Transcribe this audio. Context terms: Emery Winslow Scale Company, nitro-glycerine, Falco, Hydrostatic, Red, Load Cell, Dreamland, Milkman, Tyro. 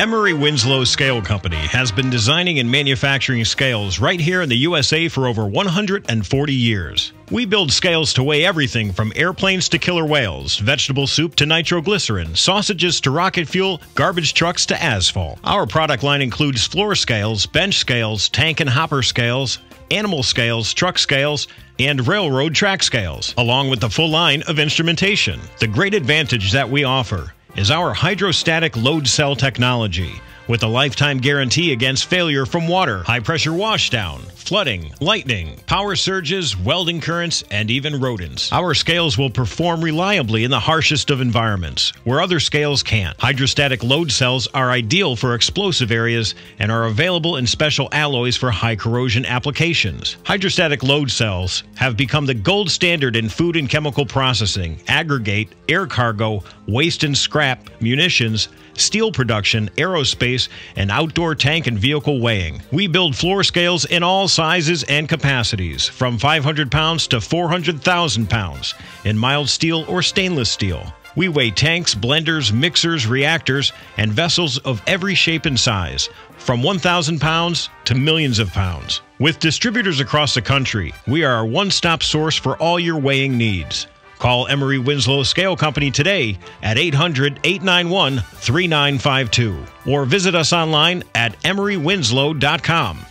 Emery Winslow Scale Company has been designing and manufacturing scales right here in the USA for over 140 years. We build scales to weigh everything from airplanes to killer whales, vegetable soup to nitroglycerin, sausages to rocket fuel, garbage trucks to asphalt. Our product line includes floor scales, bench scales, tank and hopper scales, animal scales, truck scales, and railroad track scales, along with the full line of instrumentation. The great advantage that we offer is our hydrostatic load cell technology with a lifetime guarantee against failure from water, high-pressure washdown, flooding, lightning, power surges, welding currents, and even rodents. Our scales will perform reliably in the harshest of environments, where other scales can't. Hydrostatic load cells are ideal for explosive areas and are available in special alloys for high-corrosion applications. Hydrostatic load cells have become the gold standard in food and chemical processing, aggregate, air cargo, waste and scrap, munitions, steel production, aerospace, and outdoor tank and vehicle weighing. We build floor scales in all sizes and capacities, from 500 pounds to 400,000 pounds, in mild steel or stainless steel. We weigh tanks, blenders, mixers, reactors, and vessels of every shape and size, from 1,000 pounds to millions of pounds. With distributors across the country, we are a one-stop source for all your weighing needs. Call Emery Winslow Scale Company today at 800-891-3952 or visit us online at emerywinslow.com.